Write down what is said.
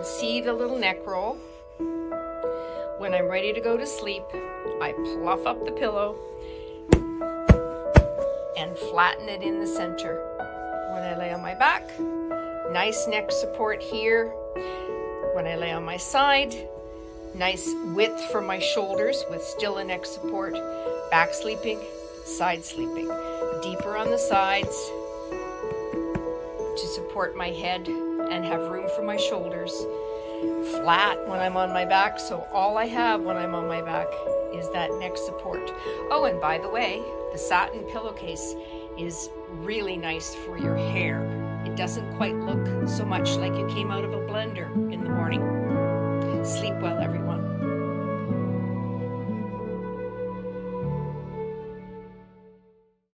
can see the little neck roll. When I'm ready to go to sleep, I pluff up the pillow and flatten it in the center. When I lay on my back, nice neck support here. When I lay on my side, nice width for my shoulders with still a neck support. Back sleeping, side sleeping. Deeper on the sides to support my head and have room for my shoulders. Flat when I'm on my back, so all I have when I'm on my back is that neck support. Oh, and by the way, the satin pillowcase is really nice for your hair. It doesn't quite look so much like you came out of a blender in the morning. Sleep well, everyone.